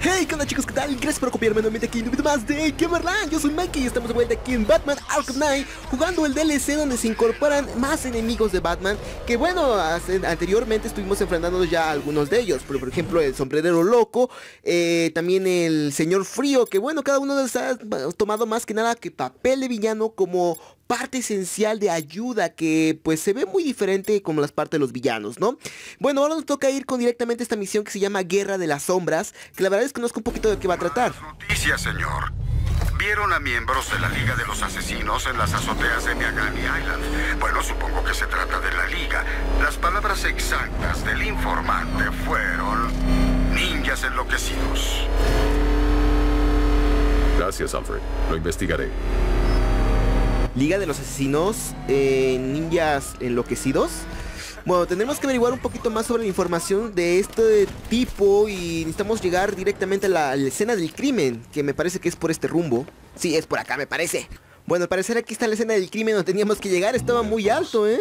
Hey, ¿qué onda chicos? ¿Qué tal? Gracias por acompañarme nuevamente aquí en un video más de Gamerland. Yo soy Mikey y estamos de vuelta aquí en Batman Arkham Knight, jugando el DLC donde se incorporan más enemigos de Batman. Que bueno, anteriormente estuvimos enfrentándonos ya a algunos de ellos, pero por ejemplo el sombrerero loco, también el señor frío, que bueno, cada uno de ellos ha tomado más que nada que papel de villano como parte esencial de ayuda, que pues se ve muy diferente como las partes de los villanos, ¿no? Bueno, ahora nos toca ir con directamente esta misión que se llama Guerra de las Sombras, que la verdad desconozco un poquito de qué va a tratar. Noticias, señor. Vieron a miembros de la Liga de los Asesinos en las azoteas de Miagani Island. Bueno, supongo que se trata de la Liga. Las palabras exactas del informante fueron ninjas enloquecidos. Gracias, Alfred. Lo investigaré. Liga de los Asesinos, ninjas enloquecidos. Bueno, tendremos que averiguar un poquito más sobre la información de este tipo y necesitamos llegar directamente a la escena del crimen, que me parece que es por este rumbo. Sí, es por acá, me parece. Bueno, al parecer aquí está la escena del crimen donde teníamos que llegar, estaba muy alto, ¿eh?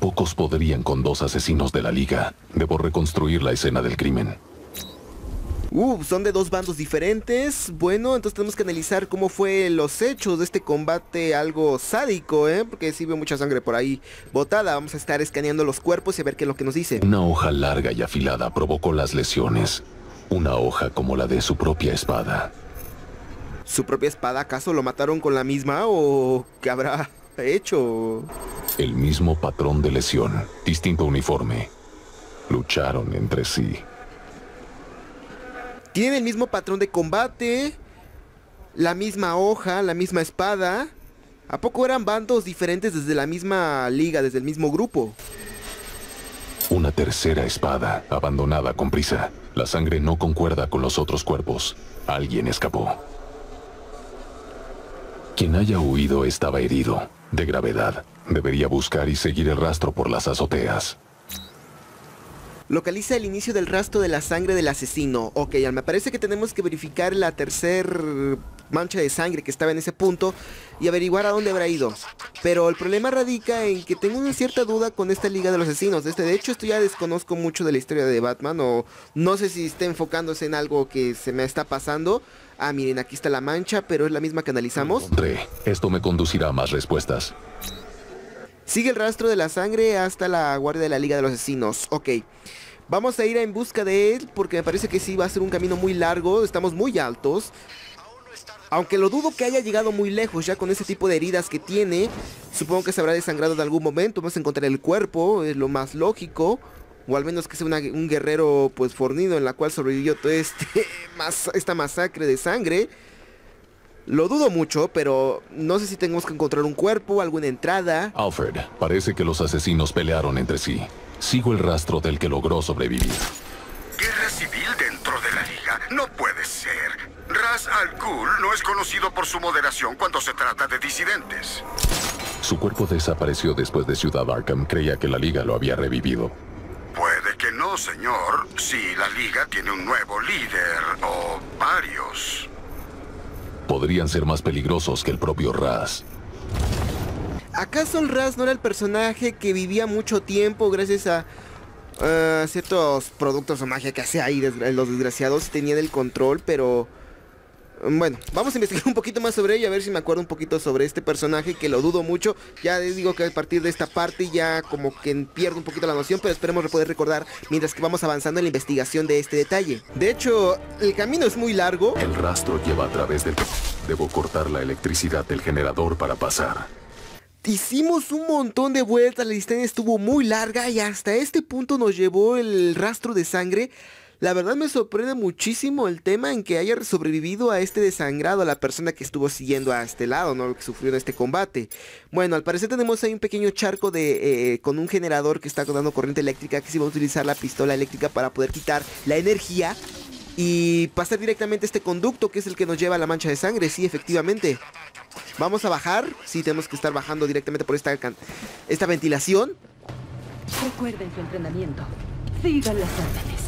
Pocos podrían con dos asesinos de la Liga. Debo reconstruir la escena del crimen. Son de dos bandos diferentes. Bueno, entonces tenemos que analizar cómo fue los hechos de este combate algo sádico, ¿eh? Porque sí veo mucha sangre por ahí botada. Vamos a estar escaneando los cuerpos y a ver qué es lo que nos dice. Una hoja larga y afilada provocó las lesiones. Una hoja como la de su propia espada. ¿Su propia espada? ¿Acaso lo mataron con la misma o qué habrá hecho? El mismo patrón de lesión, distinto uniforme. Lucharon entre sí. Tienen el mismo patrón de combate, la misma hoja, la misma espada. ¿A poco eran bandos diferentes desde la misma liga, desde el mismo grupo? Una tercera espada, abandonada con prisa. La sangre no concuerda con los otros cuerpos. Alguien escapó. Quien haya huido estaba herido, de gravedad. Debería buscar y seguir el rastro por las azoteas. Localiza el inicio del rastro de la sangre del asesino. Ok, me parece que tenemos que verificar la tercera mancha de sangre que estaba en ese punto y averiguar a dónde habrá ido. Pero el problema radica en que tengo una cierta duda con esta Liga de los Asesinos. De hecho, esto ya desconozco mucho de la historia de Batman, o no sé si está enfocándose en algo que se me está pasando. Ah, miren, aquí está la mancha, pero es la misma que analizamos. Esto me conducirá a más respuestas. Sigue el rastro de la sangre hasta la guardia de la Liga de los Asesinos. Ok, vamos a ir en busca de él porque me parece que sí va a ser un camino muy largo. Estamos muy altos. Aunque lo dudo que haya llegado muy lejos ya con ese tipo de heridas que tiene. Supongo que se habrá desangrado en algún momento. Vamos a encontrar el cuerpo, es lo más lógico. O al menos que sea un guerrero pues fornido en la cual sobrevivió toda esta masacre de sangre. Lo dudo mucho, pero no sé si tenemos que encontrar un cuerpo, alguna entrada. Alfred, parece que los asesinos pelearon entre sí. Sigo el rastro del que logró sobrevivir. ¿Guerra civil dentro de la liga? No puede ser. Ra's al Ghul no es conocido por su moderación cuando se trata de disidentes. Su cuerpo desapareció después de Ciudad Arkham. Creía que la liga lo había revivido. Puede que no, señor. Si la liga tiene un nuevo líder o varios. Podrían ser más peligrosos que el propio Ra's. ¿Acaso el Ra's no era el personaje que vivía mucho tiempo gracias a ciertos productos o magia que hacía ahí los desgraciados? Tenían el control, pero... Bueno, vamos a investigar un poquito más sobre ello, a ver si me acuerdo un poquito sobre este personaje, que lo dudo mucho. Ya les digo que a partir de esta parte ya como que pierdo un poquito la noción, pero esperemos poder recordar mientras que vamos avanzando en la investigación de este detalle. De hecho, el camino es muy largo. El rastro lleva a través del... Debo cortar la electricidad del generador para pasar. Hicimos un montón de vueltas, la distancia estuvo muy larga y hasta este punto nos llevó el rastro de sangre. La verdad me sorprende muchísimo el tema en que haya sobrevivido a este desangrado, a la persona que estuvo siguiendo a este lado, ¿no? Lo que sufrió en este combate. Bueno, al parecer tenemos ahí un pequeño charco de con un generador que está dando corriente eléctrica, que sí va a utilizar la pistola eléctrica para poder quitar la energía y pasar directamente este conducto que es el que nos lleva a la mancha de sangre. Sí, efectivamente. Vamos a bajar. Sí, tenemos que estar bajando directamente por esta ventilación. Recuerden su entrenamiento. Sigan las órdenes.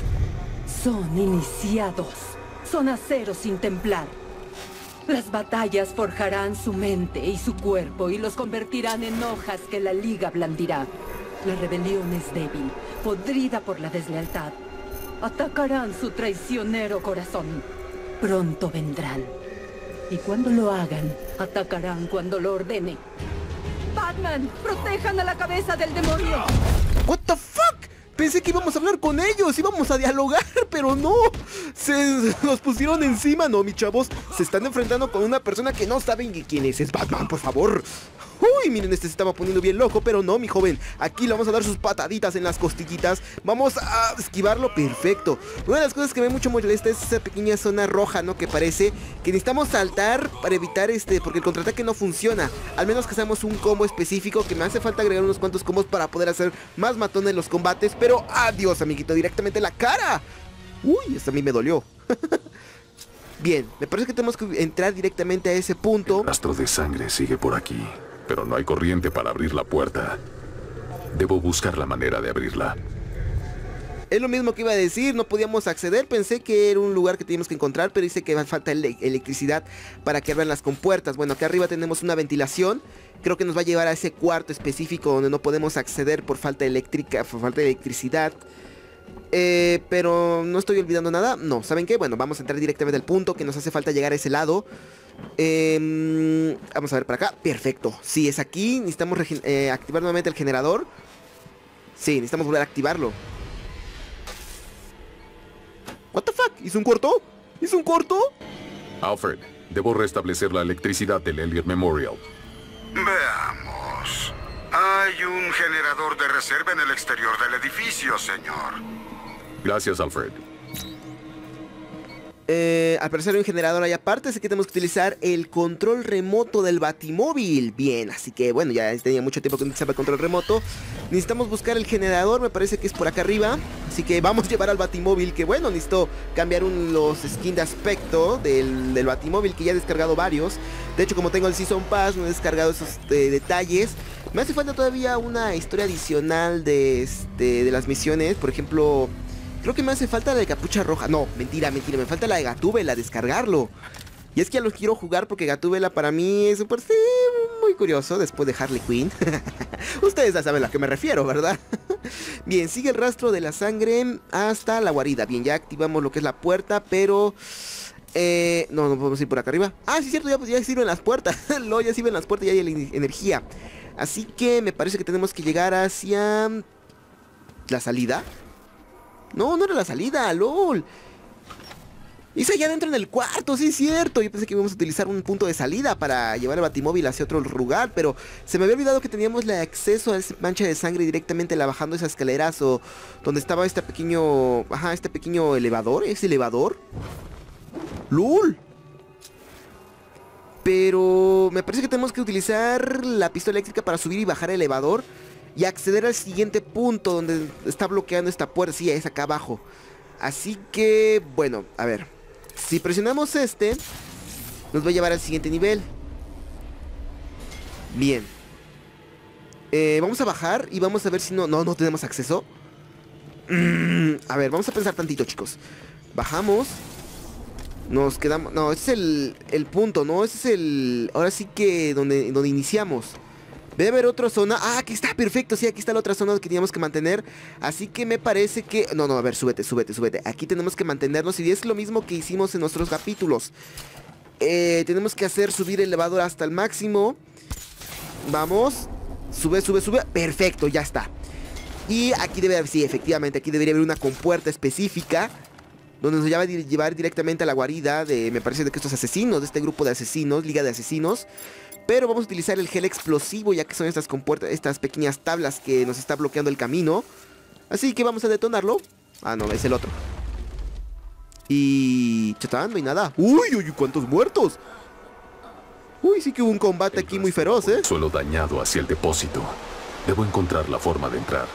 Son iniciados, son aceros sin templar. Las batallas forjarán su mente y su cuerpo y los convertirán en hojas que la liga blandirá. La rebelión es débil, podrida por la deslealtad. Atacarán su traicionero corazón. Pronto vendrán. Y cuando lo hagan, atacarán cuando lo ordene. ¡Batman! ¡Protejan a la cabeza del demonio! What the fuck? Pensé que íbamos a hablar con ellos, íbamos a dialogar, pero no. Se nos pusieron encima, no, mis chavos. Se están enfrentando con una persona que no saben quién es Batman, por favor. Uy, miren, este se estaba poniendo bien loco, pero no, mi joven. Aquí le vamos a dar sus pataditas en las costillitas. Vamos a esquivarlo perfecto. Una de las cosas que me mucho molesta es esa pequeña zona roja, ¿no? Que parece que necesitamos saltar para evitar porque el contraataque no funciona. Al menos que seamos un combo específico, que me hace falta agregar unos cuantos combos para poder hacer más matones en los combates. Pero adiós, amiguito, directamente en la cara. Uy, hasta a mí me dolió. Bien, me parece que tenemos que entrar directamente a ese punto. El rastro de sangre sigue por aquí, pero no hay corriente para abrir la puerta. Debo buscar la manera de abrirla. Es lo mismo que iba a decir, no podíamos acceder. Pensé que era un lugar que teníamos que encontrar, pero dice que falta electricidad para que abran las compuertas. Bueno, acá arriba tenemos una ventilación. Creo que nos va a llevar a ese cuarto específico donde no podemos acceder por falta eléctrica, por falta de electricidad. Pero no estoy olvidando nada. No, ¿saben qué? Bueno, vamos a entrar directamente al punto que nos hace falta llegar a ese lado. Vamos a ver para acá. Perfecto, sí, es aquí. Necesitamos activar nuevamente el generador. Sí, necesitamos volver a activarlo. What the fuck, ¿hizo un corto? ¿Hizo un corto? Alfred, debo restablecer la electricidad del Elliot Memorial. Veamos. Hay un generador de reserva en el exterior del edificio, señor. Gracias, Alfred. Al parecer hay un generador ahí aparte, así que tenemos que utilizar el control remoto del batimóvil. Bien, así que bueno, ya tenía mucho tiempo que no utilizaba el control remoto. Necesitamos buscar el generador, me parece que es por acá arriba. Así que vamos a llevar al batimóvil, que bueno, necesito cambiar los skins de aspecto del batimóvil, que ya he descargado varios. De hecho, como tengo el Season Pass, no he descargado esos detalles. Me hace falta todavía una historia adicional de las misiones, por ejemplo. Creo que me hace falta la de Capucha Roja. No, mentira, mentira, me falta la de Gatubela, descargarlo. Y es que ya lo quiero jugar porque Gatubela para mí es súper, sí, muy curioso después de Harley Quinn. Ustedes ya saben a qué me refiero, ¿verdad? Bien, sigue el rastro de la sangre hasta la guarida. Bien, ya activamos lo que es la puerta, pero... no podemos ir por acá arriba. Ah, sí, cierto, ya sirven las puertas. No, ya sirven las puertas y ya hay energía. Así que me parece que tenemos que llegar hacia... la salida. No, no era la salida, lol. Hice allá adentro en el cuarto, sí es cierto. Yo pensé que íbamos a utilizar un punto de salida para llevar el batimóvil hacia otro lugar, pero se me había olvidado que teníamos el acceso a esa mancha de sangre directamente bajando esas escaleras o donde estaba este pequeño... ajá, este pequeño elevador, ese elevador. ¡Lol! Pero me parece que tenemos que utilizar la pistola eléctrica para subir y bajar el elevador y acceder al siguiente punto donde está bloqueando esta puerta. Sí, es acá abajo. Así que, bueno, a ver. Si presionamos nos va a llevar al siguiente nivel. Bien. Vamos a bajar y vamos a ver si no tenemos acceso. A ver, vamos a pensar tantito, chicos. Bajamos. Nos quedamos... no, ese es el punto, ¿no? Ese es el... ahora sí que donde iniciamos. Debe haber otra zona. Ah, aquí está, perfecto. Sí, aquí está la otra zona que teníamos que mantener. Así que me parece que... no, no, a ver, súbete. Aquí tenemos que mantenernos y es lo mismo que hicimos en nuestros capítulos. Tenemos que hacer subir el elevador hasta el máximo. Vamos. Sube. Perfecto, ya está. Y aquí debe haber... sí, efectivamente, aquí debería haber una compuerta específica donde nos va a llevar directamente a la guarida de... me parece que estos asesinos, de este grupo de asesinos, Liga de Asesinos. Pero vamos a utilizar el gel explosivo, ya que son estas compuertas, estas pequeñas tablas que nos está bloqueando el camino. Así que vamos a detonarlo. Ah, no, es el otro. Y... chatán, no hay nada. Uy, cuántos muertos. Uy, sí que hubo un combate aquí muy feroz, ¿eh? Suelo dañado hacia el depósito. Debo encontrar la forma de entrar.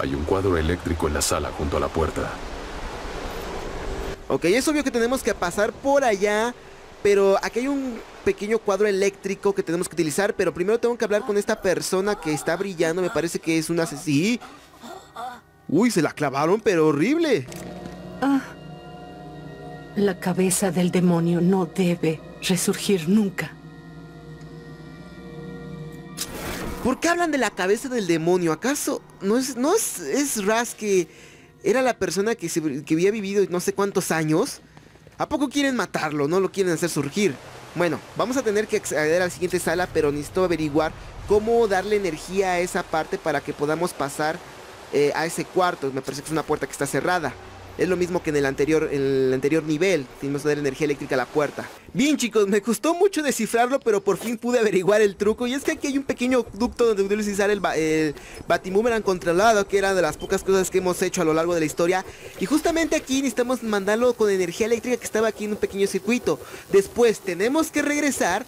Hay un cuadro eléctrico en la sala junto a la puerta. Ok, es obvio que tenemos que pasar por allá, pero aquí hay un pequeño cuadro eléctrico que tenemos que utilizar. Pero primero tengo que hablar con esta persona que está brillando. Me parece que es un asesino. Uy, se la clavaron, pero horrible. Ah. La cabeza del demonio no debe resurgir nunca. ¿Por qué hablan de la cabeza del demonio? ¿Acaso no es Ra's que... era la persona que había vivido no sé cuántos años. ¿A poco quieren matarlo? No lo quieren hacer surgir. Bueno, vamos a tener que acceder a la siguiente sala, pero necesito averiguar cómo darle energía a esa parte para que podamos pasar a ese cuarto. Me parece que es una puerta que está cerrada. Es lo mismo que en el anterior nivel. Tenemos que dar energía eléctrica a la puerta. Bien, chicos, me costó mucho descifrarlo, pero por fin pude averiguar el truco. Y es que aquí hay un pequeño ducto donde pude utilizar el Batimoomerang controlado, que era de las pocas cosas que hemos hecho a lo largo de la historia. Y justamente aquí necesitamos mandarlo con energía eléctrica que estaba aquí en un pequeño circuito. Después tenemos que regresar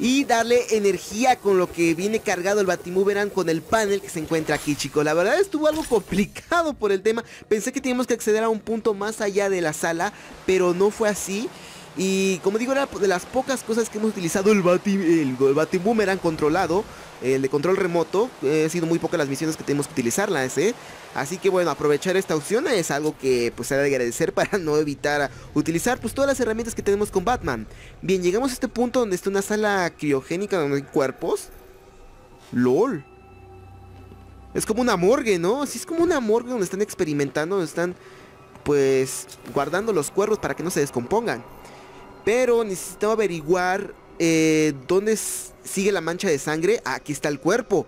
y darle energía con lo que viene cargado el Batimoomerang con el panel que se encuentra aquí, chicos. La verdad estuvo algo complicado por el tema. Pensé que teníamos que acceder a un punto más allá de la sala, pero no fue así. Y como digo, era de las pocas cosas que hemos utilizado el Batimoomerang controlado, el de control remoto. Han sido muy pocas las misiones que tenemos que utilizarlas, Así que bueno, aprovechar esta opción es algo que pues se ha de agradecer para no evitar utilizar pues todas las herramientas que tenemos con Batman. Bien, llegamos a este punto donde está una sala criogénica donde hay cuerpos. ¡Lol! Es como una morgue, ¿no? Sí, es como una morgue donde están experimentando, donde están pues guardando los cuerpos para que no se descompongan. Pero necesitaba averiguar dónde sigue la mancha de sangre. Ah, aquí está el cuerpo.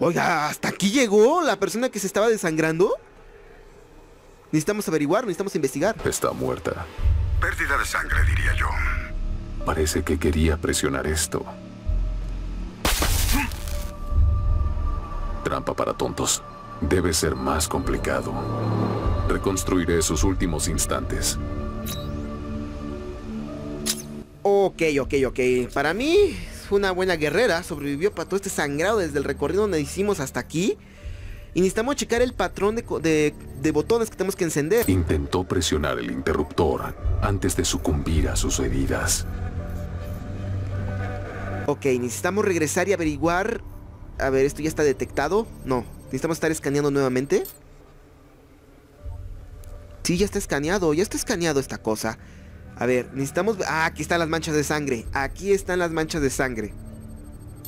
Oiga, hasta aquí llegó la persona que se estaba desangrando. Necesitamos averiguar, necesitamos investigar. Está muerta. Pérdida de sangre, diría yo. Parece que quería presionar esto. Trampa para tontos. Debe ser más complicado. Reconstruiré sus últimos instantes. Ok. Para mí fue una buena guerrera. Sobrevivió para todo este sangrado desde el recorrido donde hicimos hasta aquí. Y necesitamos checar el patrón de botones que tenemos que encender. Intentó presionar el interruptor antes de sucumbir a sus heridas. Ok, necesitamos regresar y averiguar. A ver, ¿esto ya está detectado? No, necesitamos estar escaneando nuevamente. Sí, ya está escaneado esta cosa. A ver, necesitamos... Ah, aquí están las manchas de sangre. Aquí están las manchas de sangre.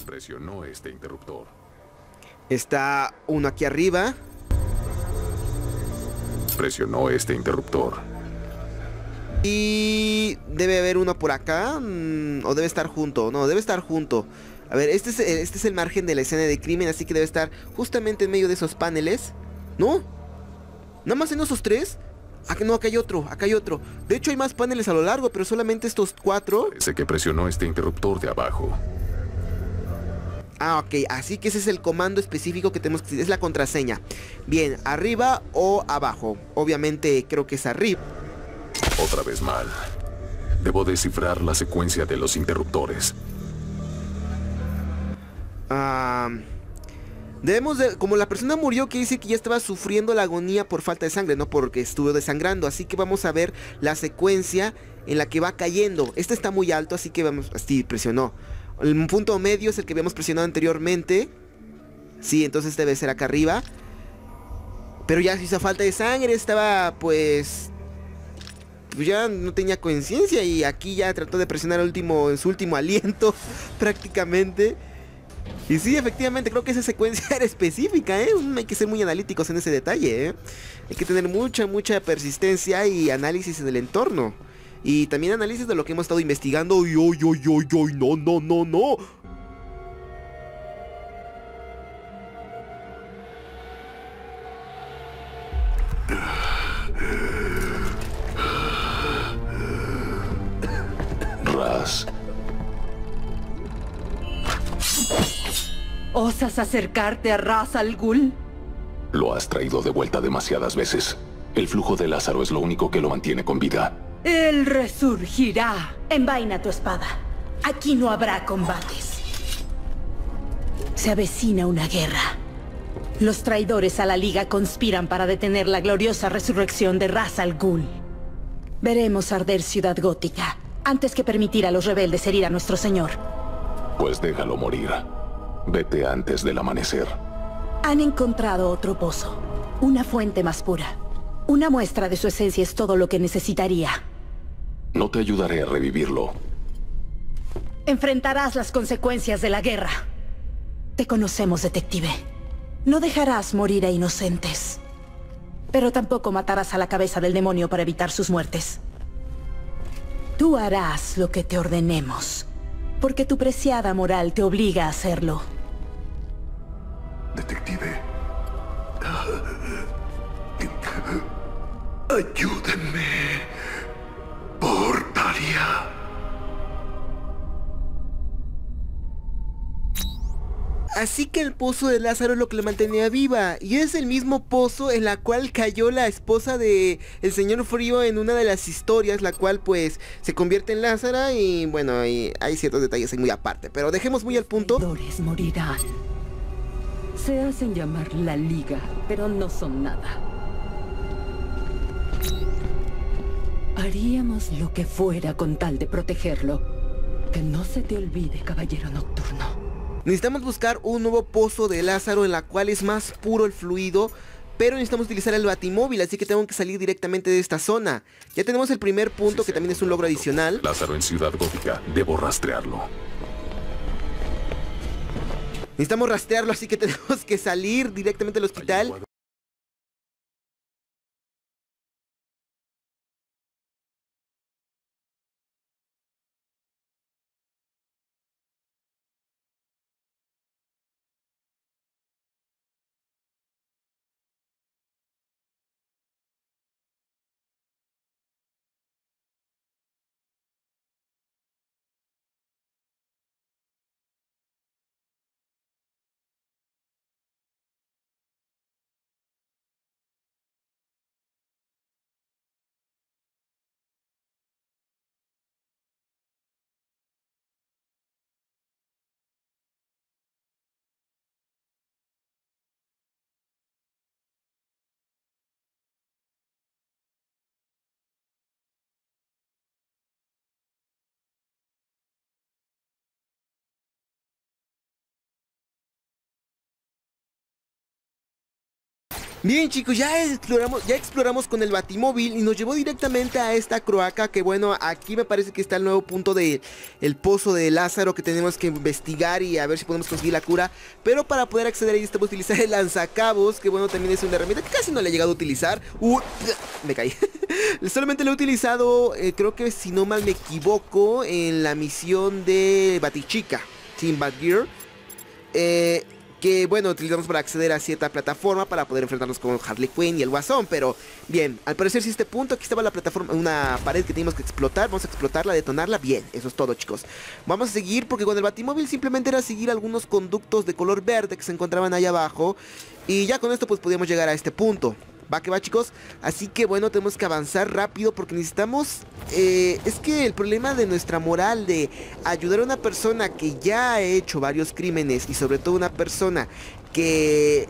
Presionó este interruptor. Está uno aquí arriba. Presionó este interruptor. Y... debe haber uno por acá. O debe estar junto. No, debe estar junto. A ver, este es el margen de la escena de crimen. Así que debe estar justamente en medio de esos paneles. ¿No? ¿Nada más en esos tres? Ah, no, acá hay otro, acá hay otro. De hecho hay más paneles a lo largo, pero solamente estos cuatro. Parece que presionó este interruptor de abajo. Ah, ok, así que ese es el comando específico que tenemos que... Es la contraseña. Bien, arriba o abajo. Obviamente creo que es arriba. Otra vez mal. Debo descifrar la secuencia de los interruptores. Debemos de... Como la persona murió, quiere decir que ya estaba sufriendo la agonía por falta de sangre, no porque estuvo desangrando. Así que vamos a ver la secuencia en la que va cayendo. Este está muy alto, así que vamos... Sí, presionó. El punto medio es el que habíamos presionado anteriormente. Sí, entonces debe ser acá arriba. Pero ya hizo falta de sangre, estaba pues... ya no tenía conciencia y aquí ya trató de presionar en su último aliento prácticamente. Y sí, efectivamente, creo que esa secuencia era específica, Hay que ser muy analíticos en ese detalle, Hay que tener mucha persistencia y análisis del entorno. Y también análisis de lo que hemos estado investigando. ¡No! Ras. ¿Osas acercarte a Ra's al Ghul? Lo has traído de vuelta demasiadas veces. El flujo de Lázaro es lo único que lo mantiene con vida. Él resurgirá. Envaina tu espada. Aquí no habrá combates. Se avecina una guerra. Los traidores a la Liga conspiran para detener la gloriosa resurrección de Ra's al Ghul. Veremos arder Ciudad Gótica antes que permitir a los rebeldes herir a nuestro señor. Pues déjalo morir. Vete antes del amanecer. Han encontrado otro pozo. Una fuente más pura. Una muestra de su esencia es todo lo que necesitaría. No te ayudaré a revivirlo. Enfrentarás las consecuencias de la guerra. Te conocemos, detective. No dejarás morir a inocentes. Pero tampoco matarás a la cabeza del demonio para evitar sus muertes. Tú harás lo que te ordenemos, porque tu preciada moral te obliga a hacerlo. Detective... ayúdenme... por Talia. Así que el pozo de Lázaro es lo que le mantenía viva, y es el mismo pozo en la cual cayó la esposa de el señor Frío en una de las historias, la cual pues se convierte en Lázara. Y bueno, y hay ciertos detalles muy aparte, pero dejemos muy al punto. Los traidores morirán. Se hacen llamar la Liga, pero no son nada. Haríamos lo que fuera con tal de protegerlo. Que no se te olvide, caballero nocturno. Necesitamos buscar un nuevo pozo de Lázaro en la cual es más puro el fluido, pero necesitamos utilizar el batimóvil, así que tengo que salir directamente de esta zona. Ya tenemos el primer punto, que también es un logro adicional. Lázaro en Ciudad Gótica, debo rastrearlo. Necesitamos rastrearlo, así que tenemos que salir directamente del hospital. Bien chicos, ya exploramos con el batimóvil y nos llevó directamente a esta cloaca, que bueno, aquí me parece que está el nuevo punto de el pozo de Lázaro, que tenemos que investigar y a ver si podemos conseguir la cura. Pero para poder acceder ahí estamos utilizando el lanzacabos, que bueno, también es una herramienta que casi no la he llegado a utilizar. Me caí. Solamente lo he utilizado, creo que si no mal me equivoco, en la misión de Batichica, Team Badgear. Que bueno, utilizamos para acceder a cierta plataforma para poder enfrentarnos con Harley Quinn y el Guasón. Pero bien, al parecer sí, este punto, aquí estaba la plataforma, una pared que teníamos que explotar. Vamos a explotarla, detonarla, bien, eso es todo chicos. Vamos a seguir, porque con el batimóvil simplemente era seguir algunos conductos de color verde que se encontraban ahí abajo, y ya con esto pues podíamos llegar a este punto. Va que va chicos, así que bueno, tenemos que avanzar rápido porque necesitamos, es que el problema de nuestra moral de ayudar a una persona que ya ha hecho varios crímenes, y sobre todo una persona que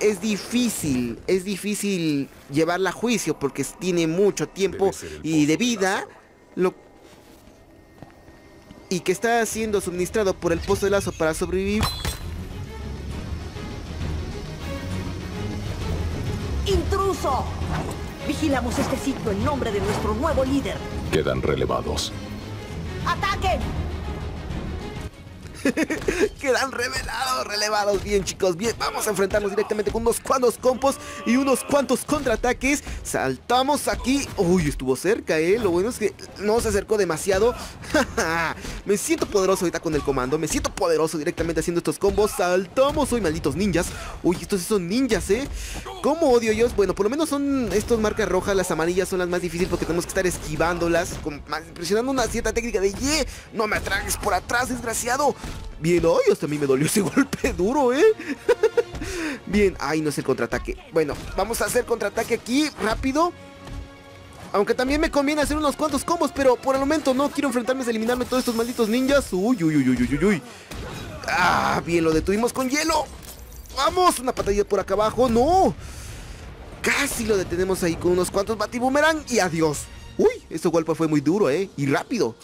es difícil llevarla a juicio porque tiene mucho tiempo y de vida, y que está siendo suministrado por el Pozo de Lazo para sobrevivir. ¡Intruso! Vigilamos este sitio en nombre de nuestro nuevo líder. Quedan relevados. ¡Ataquen! Quedan relevados. Bien chicos, bien, vamos a enfrentarnos directamente con unos cuantos combos y unos cuantos contraataques. Saltamos aquí. Uy, estuvo cerca, lo bueno es que no se acercó demasiado. Me siento poderoso ahorita con el comando. Me siento poderoso directamente haciendo estos combos. Saltamos, uy, malditos ninjas. Uy, estos son ninjas, ¿cómo odio ellos? Bueno, por lo menos son estos marcas rojas. Las amarillas son las más difíciles porque tenemos que estar esquivándolas, presionando una cierta técnica de "ye, no me atragues por atrás, desgraciado". Bien, ay, hasta a mí me dolió ese golpe duro, Bien, ay, no es el contraataque. Bueno, vamos a hacer contraataque aquí, rápido. Aunque también me conviene hacer unos cuantos combos, pero por el momento no quiero enfrentarme a eliminarme todos estos malditos ninjas. Uy, uy, uy, uy, uy, uy. Ah, bien, lo detuvimos con hielo. Vamos, una patadilla por acá abajo, no. Casi lo detenemos ahí con unos cuantos batibumerán y adiós. Uy, ese golpe fue muy duro, y rápido.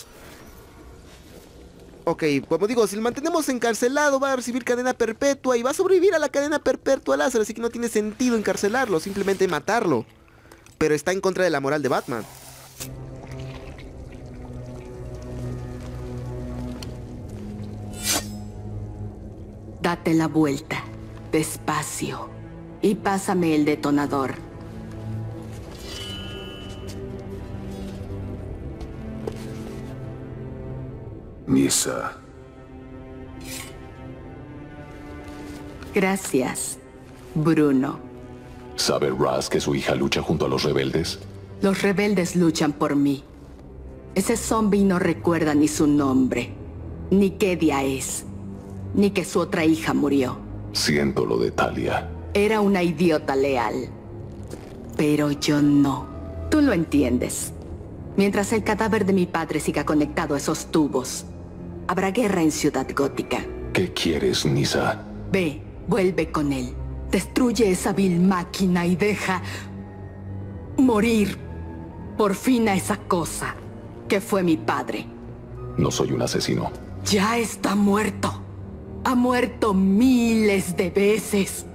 Ok, como digo, si lo mantenemos encarcelado va a recibir cadena perpetua y va a sobrevivir a la cadena perpetua Lázaro, así que no tiene sentido encarcelarlo, simplemente matarlo. Pero está en contra de la moral de Batman. Date la vuelta, despacio, y pásame el detonador. Nyssa. Gracias, Bruno. ¿Sabe Ra's que su hija lucha junto a los rebeldes? Los rebeldes luchan por mí. Ese zombie no recuerda ni su nombre, ni qué día es, ni que su otra hija murió. Siento lo de Talia. Era una idiota leal. Pero yo no. Tú lo entiendes. Mientras el cadáver de mi padre siga conectado a esos tubos, habrá guerra en Ciudad Gótica. ¿Qué quieres, Nyssa? Ve, vuelve con él. Destruye esa vil máquina y deja morir por fin a esa cosa que fue mi padre. No soy un asesino. Ya está muerto. Ha muerto miles de veces.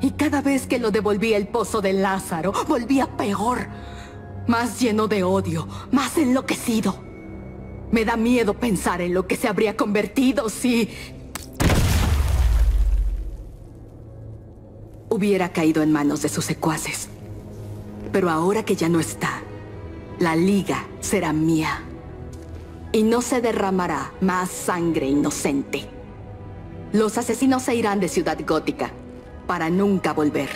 Y cada vez que lo devolvía al Pozo de Lázaro, volvía peor. Más lleno de odio, más enloquecido. Me da miedo pensar en lo que se habría convertido si... hubiera caído en manos de sus secuaces. Pero ahora que ya no está, la Liga será mía. Y no se derramará más sangre inocente. Los asesinos se irán de Ciudad Gótica, para nunca volver.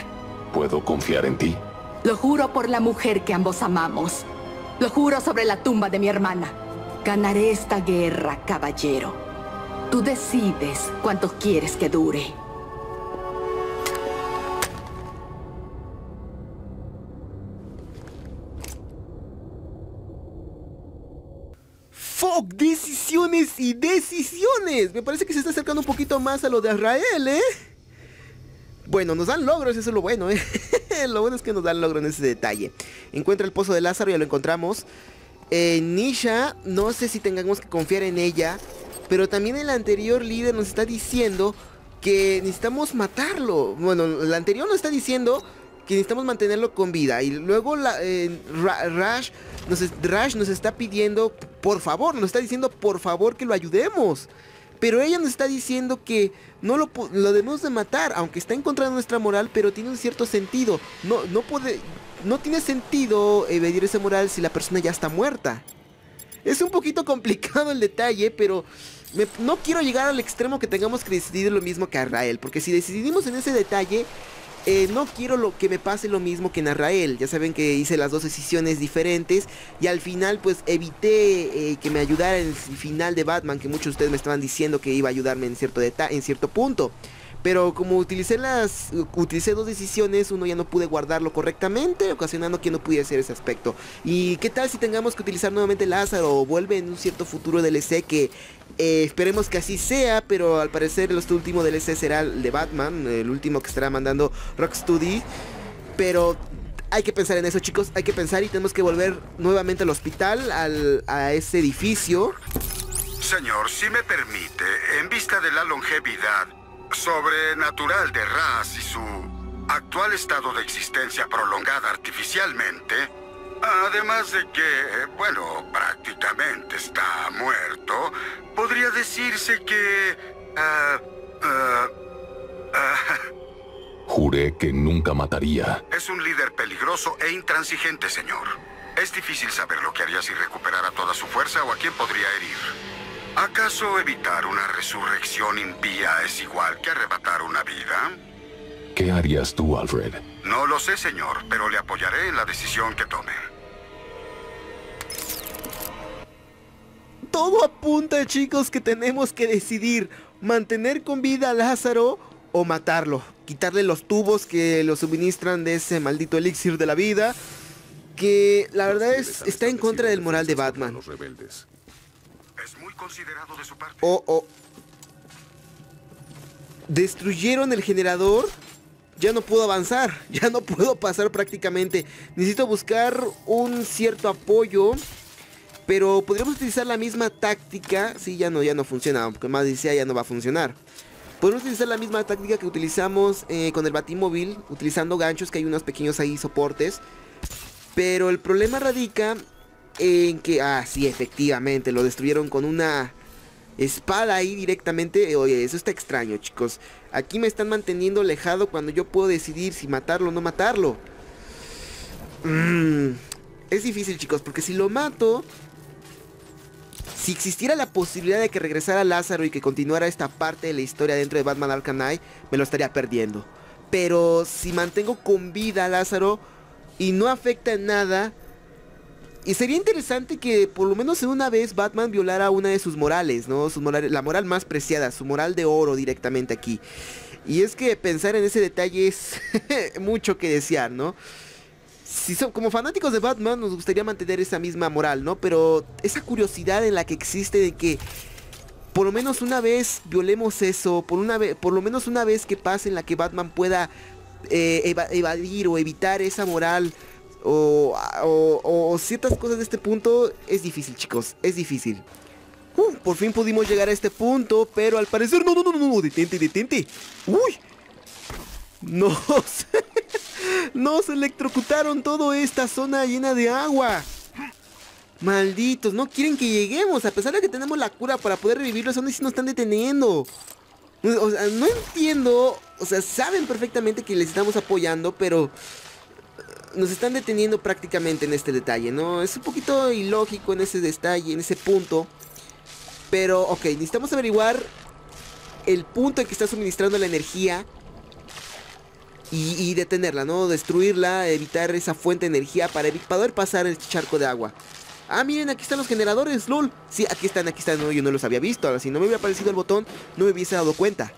¿Puedo confiar en ti? Lo juro por la mujer que ambos amamos. Lo juro sobre la tumba de mi hermana. Ganaré esta guerra, caballero. Tú decides cuánto quieres que dure. ¡Fuck! ¡Decisiones y decisiones! Me parece que se está acercando un poquito más a lo de Azrael, ¿eh? Bueno, nos dan logros, eso es lo bueno, ¿eh? Lo bueno es que nos dan logros en ese detalle. Encuentra el Pozo de Lázaro, ya lo encontramos. Nyssa, no sé si tengamos que confiar en ella, pero también el anterior líder nos está diciendo que necesitamos matarlo. Bueno, el anterior nos está diciendo... que necesitamos mantenerlo con vida. Y luego Ra's nos está pidiendo, por favor, nos está diciendo por favor que lo ayudemos. Pero ella nos está diciendo que no lo debemos de matar, aunque está en contra de nuestra moral, pero tiene un cierto sentido. No tiene sentido evadir esa moral si la persona ya está muerta. Es un poquito complicado el detalle, pero... no quiero llegar al extremo que tengamos que decidir lo mismo que Azrael, porque si decidimos en ese detalle... no quiero que me pase lo mismo que en Azrael. Ya saben que hice las dos decisiones diferentes y al final pues evité que me ayudara en el final de Batman, que muchos de ustedes me estaban diciendo que iba a ayudarme en cierto punto. Pero como utilicé dos decisiones, uno ya no pude guardarlo correctamente, ocasionando que no pudiera hacer ese aspecto. ¿Y qué tal si tengamos que utilizar nuevamente Lázaro o vuelve en un cierto futuro DLC que... esperemos que así sea, pero al parecer el último DLC será el de Batman, el último que estará mandando Rockstudy. Pero hay que pensar en eso, chicos, hay que pensar y tenemos que volver nuevamente al hospital, a ese edificio. Señor, si me permite, en vista de la longevidad sobrenatural de Ra's y su actual estado de existencia prolongada artificialmente, además de que, bueno, prácticamente está muerto, podría decirse que... Juré que nunca mataría. Es un líder peligroso e intransigente, señor. Es difícil saber lo que haría si recuperara toda su fuerza o a quién podría herir. ¿Acaso evitar una resurrección impía es igual que arrebatar una vida? ¿Qué harías tú, Alfred? No lo sé, señor, pero le apoyaré en la decisión que tome. Todo apunta, chicos, que tenemos que decidir mantener con vida a Lázaro o matarlo. Quitarle los tubos que lo suministran de ese maldito elixir de la vida, que la verdad es está en contra del moral de Batman. Los rebeldes. Es muy considerado de su parte. Oh. Destruyeron el generador. Ya no puedo avanzar, ya no puedo pasar prácticamente. Necesito buscar un cierto apoyo, pero podríamos utilizar la misma táctica. Sí, ya no funciona, aunque más decía ya no va a funcionar. Podemos utilizar la misma táctica que utilizamos con el batimóvil, utilizando ganchos, que hay unos pequeños ahí soportes. Pero el problema radica en que, sí, efectivamente, lo destruyeron con una... espada ahí directamente. Oye, eso está extraño, chicos. Aquí me están manteniendo alejado cuando yo puedo decidir si matarlo o no matarlo. Es difícil, chicos, porque si lo mato, Si existiera la posibilidad de que regresara Lázaro y que continuara esta parte de la historia dentro de Batman Arkham Knight, me lo estaría perdiendo. Pero si mantengo con vida a Lázaro y no afecta en nada, y sería interesante que por lo menos en una vez Batman violara una de sus morales, ¿no? La moral más preciada, su moral de oro directamente aquí. Y es que pensar en ese detalle es mucho que desear, ¿no? Si son, como fanáticos de Batman nos gustaría mantener esa misma moral, ¿no? Pero esa curiosidad en la que existe de que por lo menos una vez violemos eso, por lo menos una vez que pase en la que Batman pueda evadir o evitar esa moral o ciertas cosas de este punto, es difícil, chicos, es difícil. Por fin pudimos llegar a este punto, pero al parecer... No, detente. ¡Uy! Nos electrocutaron toda esta zona llena de agua. Malditos, no quieren que lleguemos. A pesar de que tenemos la cura para poder revivirlos, aún así nos están deteniendo. O sea, no entiendo. O sea, saben perfectamente que les estamos apoyando, pero... nos están deteniendo prácticamente en este detalle, ¿no? Es un poquito ilógico en ese detalle, en ese punto. Pero, ok, necesitamos averiguar el punto en que está suministrando la energía y detenerla, ¿no? Destruirla, evitar esa fuente de energía para poder pasar el charco de agua. Ah, miren, aquí están los generadores, lol. Sí, aquí están, no, yo no los había visto. Ahora, si no me hubiera aparecido el botón, no me hubiese dado cuenta.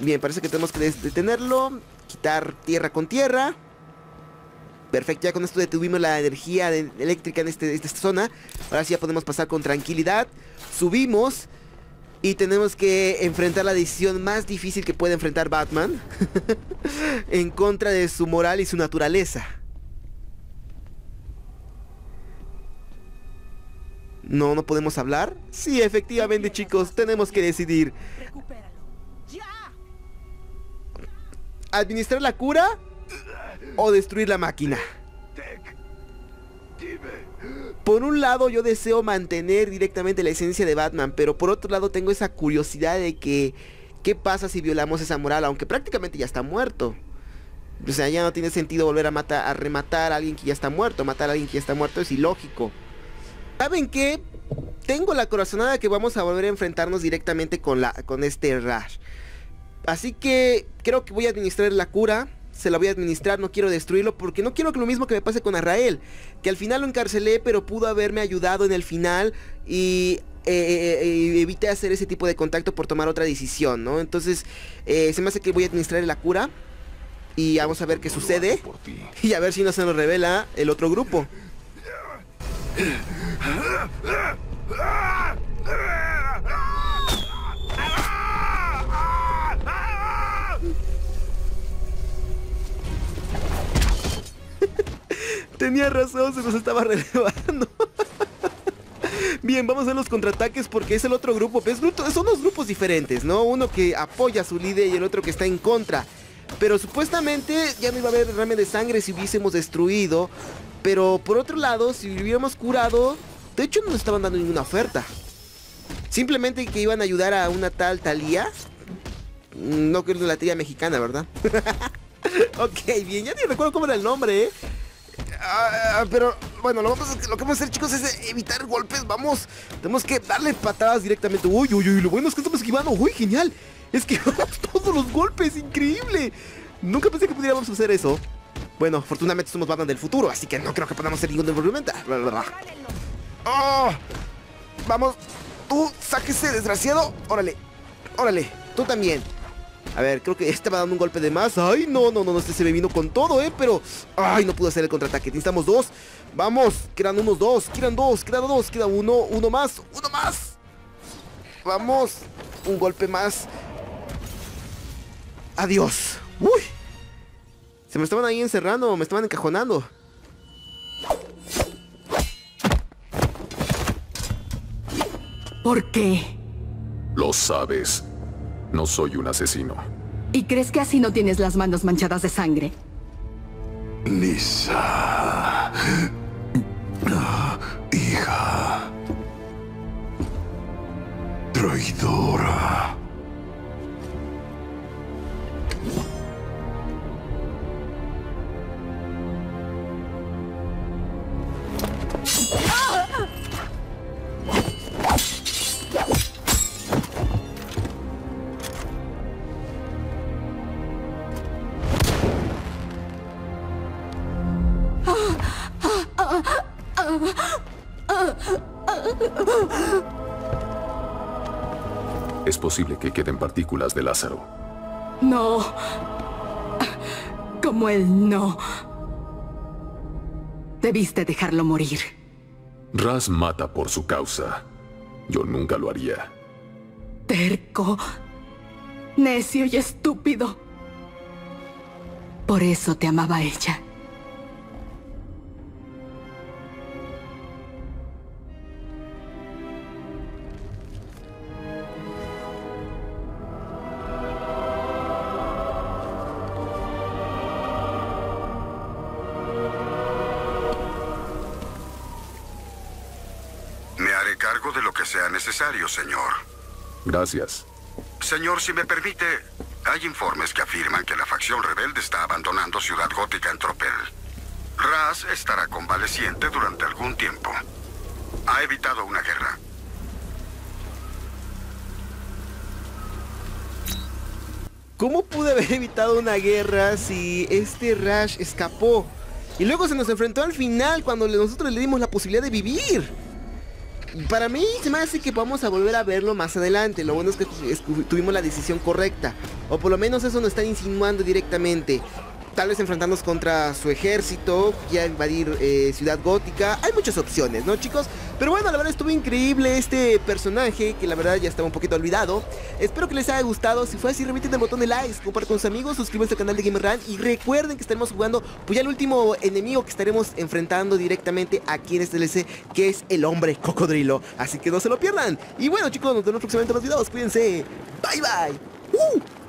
Bien, parece que tenemos que detenerlo, quitar tierra con tierra. Perfecto, ya con esto detuvimos la energía eléctrica en esta zona. Ahora sí ya podemos pasar con tranquilidad. Subimos y tenemos que enfrentar la decisión más difícil que puede enfrentar Batman en contra de su moral y su naturaleza. No podemos hablar. Sí, efectivamente, chicos, tenemos que decidir. ¿Administrar la cura o destruir la máquina? Por un lado yo deseo mantener directamente la esencia de Batman, pero por otro lado tengo esa curiosidad de que ¿qué pasa si violamos esa moral? Aunque prácticamente ya está muerto. O sea, ya no tiene sentido volver a rematar a alguien que ya está muerto. Matar a alguien que ya está muerto es ilógico. ¿Saben qué? Tengo la corazonada que vamos a volver a enfrentarnos directamente con este Ra's. Así que creo que voy a administrar la cura. Se la voy a administrar, no quiero destruirlo porque no quiero que lo mismo que me pase con Azrael, que al final lo encarcelé pero pudo haberme ayudado en el final y evité hacer ese tipo de contacto por tomar otra decisión, ¿no? Entonces se me hace que voy a administrar la cura y vamos a ver qué sucede y a ver si no se nos revela el otro grupo. Tenía razón, se nos estaba relevando. Bien, vamos a los contraataques porque es el otro grupo. Son dos grupos diferentes, ¿no? Uno que apoya a su líder y el otro que está en contra. Pero supuestamente ya no iba a haber derrame de sangre si hubiésemos destruido. Pero por otro lado, si hubiéramos curado... de hecho no nos estaban dando ninguna oferta. Simplemente que iban a ayudar a una tal Talia. No creo que es la tía mexicana, ¿verdad? Ok, bien, ya ni recuerdo cómo era el nombre, ¿eh? Pero bueno, lo que vamos a hacer, chicos, es evitar golpes. Vamos, tenemos que darle patadas directamente. Uy, lo bueno es que estamos esquivando. Uy, genial, esquivamos todos los golpes. Increíble, nunca pensé que pudiéramos hacer eso. Bueno, afortunadamente somos Batman del futuro, así que no creo que podamos hacer ningún desenvolvimiento. Vamos, tú, sáquese, desgraciado. Órale, tú también. A ver, creo que este va dando un golpe de más. Ay, no, este se me vino con todo, pero... ay, no pude hacer el contraataque. Necesitamos dos. Vamos, quedan unos dos. Quedan dos, quedan dos, queda uno. Uno más. Vamos, un golpe más. Adiós. Uy, se me estaban ahí encerrando, me estaban encajonando. ¿Por qué? Lo sabes. No soy un asesino. ¿Y crees que así no tienes las manos manchadas de sangre? Nyssa... hija... traidora... Es posible que queden partículas de Lázaro. No. Como él no. Debiste dejarlo morir. Ra's mata por su causa. Yo nunca lo haría. Terco, necio y estúpido. Por eso te amaba ella. Me haré cargo de lo que sea necesario, señor. Gracias. Señor, si me permite, hay informes que afirman que la facción rebelde está abandonando Ciudad Gótica en tropel. Ra's estará convaleciente durante algún tiempo. Ha evitado una guerra. ¿Cómo pude haber evitado una guerra si este Ra's escapó? Y luego se nos enfrentó al final cuando nosotros le dimos la posibilidad de vivir. Para mí se me hace que vamos a volver a verlo más adelante. Lo bueno es que tuvimos la decisión correcta. O por lo menos eso nos están insinuando directamente. Tal vez enfrentarnos contra su ejército, ya invadir Ciudad Gótica. Hay muchas opciones, ¿no, chicos? Pero bueno, la verdad estuvo increíble este personaje, que la verdad ya estaba un poquito olvidado. Espero que les haya gustado. Si fue así, reviten el botón de likes, compartan con sus amigos, suscríbanse al canal de Gamerland. Y recuerden que estaremos jugando pues ya el último enemigo que estaremos enfrentando directamente aquí en este DLC, que es el hombre cocodrilo. Así que no se lo pierdan. Y bueno, chicos, nos vemos próximamente en los videos. Cuídense. Bye, bye.